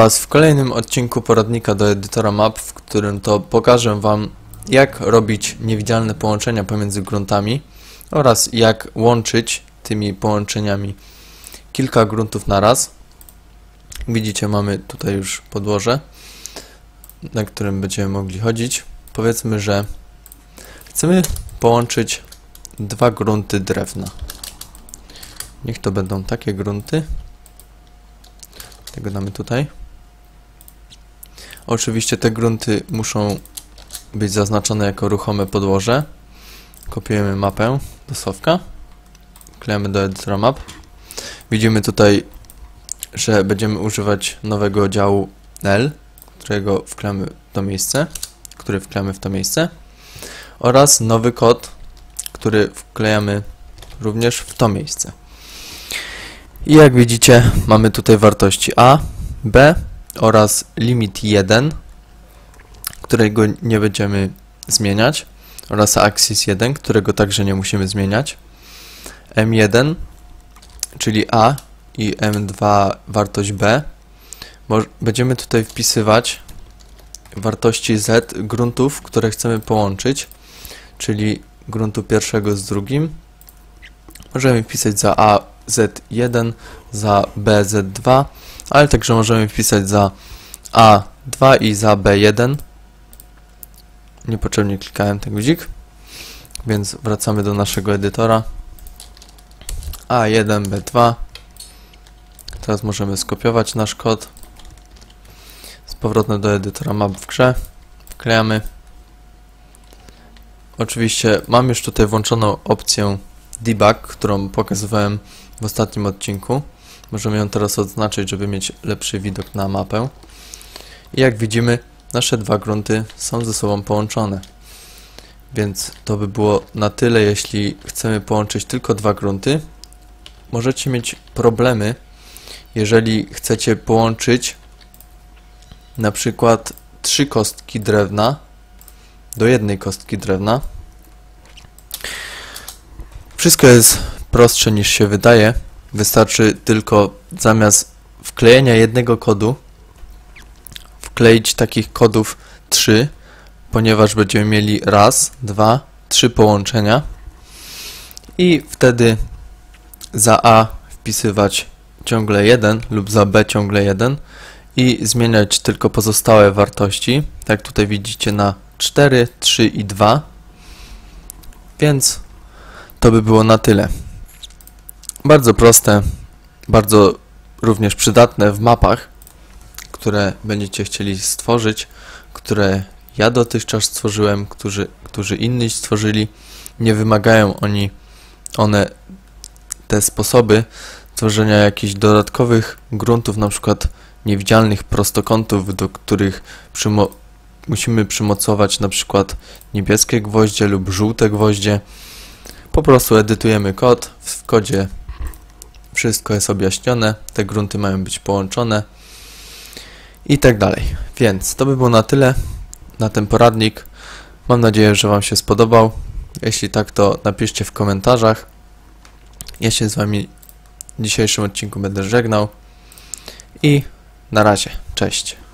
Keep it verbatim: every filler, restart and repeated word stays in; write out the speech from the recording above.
Was w kolejnym odcinku poradnika do edytora map, w którym to pokażę Wam, jak robić niewidzialne połączenia pomiędzy gruntami oraz jak łączyć tymi połączeniami kilka gruntów naraz. Widzicie, mamy tutaj już podłoże, na którym będziemy mogli chodzić. Powiedzmy, że chcemy połączyć dwa grunty drewna. Niech to będą takie grunty. Tego damy tutaj. Oczywiście te grunty muszą być zaznaczone jako ruchome podłoże. Kopiujemy mapę do schowka. Klejemy do edytora map. Widzimy tutaj, że będziemy używać nowego działu L, którego wklejamy w to miejsce, który wklejamy w to miejsce. Oraz nowy kod, który wklejamy również w to miejsce. I jak widzicie, mamy tutaj wartości A, B oraz limit jeden, którego nie będziemy zmieniać, oraz axis jeden, którego także nie musimy zmieniać, M jeden, czyli A i M dwa wartość B. Będziemy tutaj wpisywać wartości Z gruntów, które chcemy połączyć, czyli gruntu pierwszego z drugim. Możemy wpisać za A Z jeden, za B Z dwa, ale także możemy wpisać za A dwa i za B jeden. Niepotrzebnie klikałem ten guzik, więc wracamy do naszego edytora. A jeden, B dwa. Teraz możemy skopiować nasz kod. Z powrotem do edytora map w grze. Wklejamy. Oczywiście mam już tutaj włączoną opcję debug, którą pokazywałem w ostatnim odcinku. Możemy ją teraz odznaczyć, żeby mieć lepszy widok na mapę. I jak widzimy, nasze dwa grunty są ze sobą połączone. Więc to by było na tyle, jeśli chcemy połączyć tylko dwa grunty. Możecie mieć problemy, jeżeli chcecie połączyć na przykład trzy kostki drewna do jednej kostki drewna. Wszystko jest prostsze niż się wydaje. Wystarczy tylko zamiast wklejenia jednego kodu wkleić takich kodów trzy, ponieważ będziemy mieli raz, dwa, trzy połączenia i wtedy za A wpisywać ciągle jeden lub za B ciągle jeden i zmieniać tylko pozostałe wartości, tak tutaj widzicie, na cztery, trzy i dwa, więc to by było na tyle. Bardzo proste, bardzo również przydatne w mapach, które będziecie chcieli stworzyć, które ja dotychczas stworzyłem, którzy, którzy inni stworzyli. Nie wymagają oni, one, te sposoby tworzenia jakichś dodatkowych gruntów, na przykład niewidzialnych prostokątów, do których przymo musimy przymocować na przykład niebieskie gwoździe lub żółte gwoździe. Po prostu edytujemy kod, w kodzie wszystko jest objaśnione, te grunty mają być połączone i tak dalej. Więc to by było na tyle na ten poradnik. Mam nadzieję, że Wam się spodobał. Jeśli tak, to napiszcie w komentarzach. Ja się z Wami w dzisiejszym odcinku będę żegnał i na razie, cześć.